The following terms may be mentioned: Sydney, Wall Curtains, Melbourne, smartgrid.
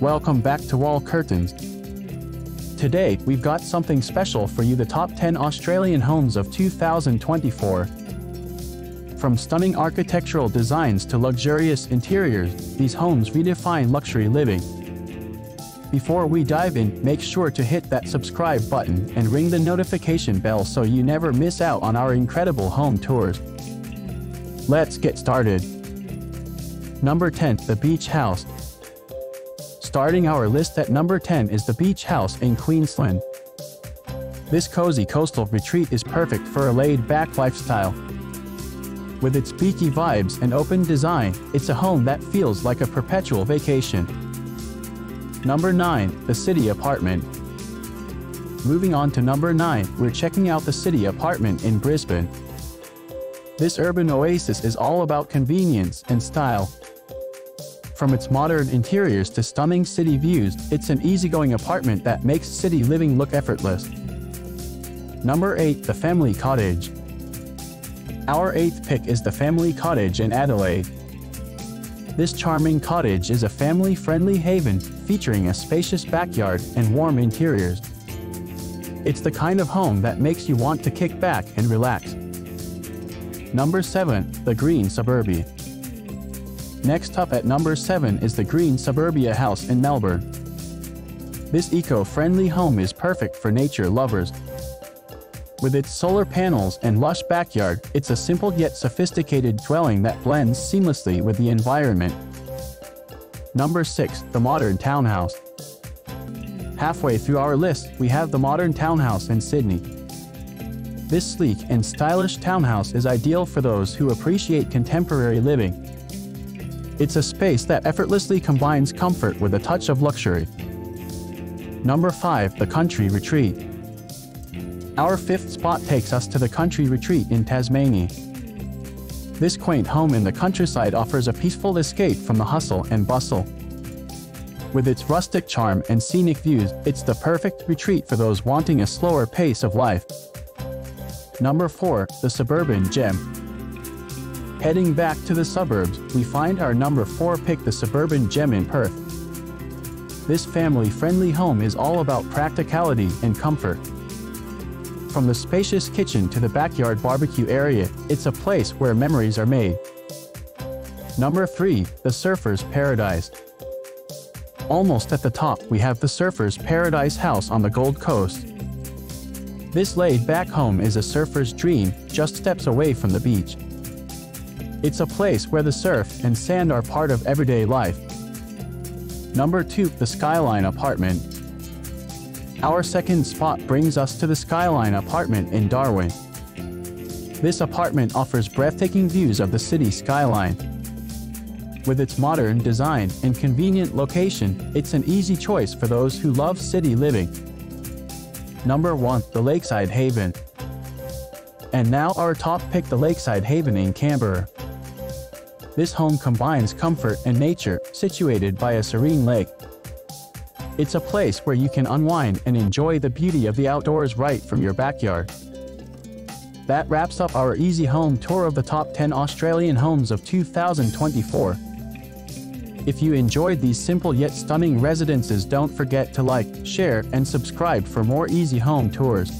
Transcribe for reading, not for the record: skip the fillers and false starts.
Welcome back to Wall Curtains. Today, we've got something special for you, the top 10 Australian homes of 2024. From stunning architectural designs to luxurious interiors, these homes redefine luxury living. Before we dive in, make sure to hit that subscribe button and ring the notification bell so you never miss out on our incredible home tours. Let's get started. Number 10, the Beach House. Starting our list at number 10 is the Beach House in Queensland. This cozy coastal retreat is perfect for a laid-back lifestyle. With its beachy vibes and open design, it's a home that feels like a perpetual vacation. Number 9, the City Apartment. Moving on to number 9, we're checking out the City Apartment in Brisbane. This urban oasis is all about convenience and style. From its modern interiors to stunning city views, it's an easygoing apartment that makes city living look effortless. Number 8, the Family Cottage. Our 8th pick is the Family Cottage in Adelaide. This charming cottage is a family-friendly haven, featuring a spacious backyard and warm interiors. It's the kind of home that makes you want to kick back and relax. Number 7, the Green Suburbia. Next up at number 7 is the Green Suburbia House in Melbourne. This eco-friendly home is perfect for nature lovers. With its solar panels and lush backyard, it's a simple yet sophisticated dwelling that blends seamlessly with the environment. Number 6, the Modern Townhouse. Halfway through our list, we have the Modern Townhouse in Sydney. This sleek and stylish townhouse is ideal for those who appreciate contemporary living. It's a space that effortlessly combines comfort with a touch of luxury. Number 5, the Country Retreat. Our 5th spot takes us to the Country Retreat in Tasmania. This quaint home in the countryside offers a peaceful escape from the hustle and bustle. With its rustic charm and scenic views, it's the perfect retreat for those wanting a slower pace of life. Number 4, the Suburban Gem. Heading back to the suburbs, we find our number 4 pick, the Suburban Gem in Perth. This family-friendly home is all about practicality and comfort. From the spacious kitchen to the backyard barbecue area, it's a place where memories are made. Number 3, the Surfer's Paradise. Almost at the top, we have the Surfer's Paradise House on the Gold Coast. This laid-back home is a surfer's dream, just steps away from the beach. It's a place where the surf and sand are part of everyday life. Number 2, the Skyline Apartment. Our 2nd spot brings us to the Skyline Apartment in Darwin. This apartment offers breathtaking views of the city skyline. With its modern design and convenient location, it's an easy choice for those who love city living. Number 1, the Lakeside Haven. And now our top pick, the Lakeside Haven in Canberra. This home combines comfort and nature, situated by a serene lake. It's a place where you can unwind and enjoy the beauty of the outdoors right from your backyard. That wraps up our easy home tour of the top 10 Australian homes of 2024. If you enjoyed these simple yet stunning residences, don't forget to like, share, and subscribe for more easy home tours.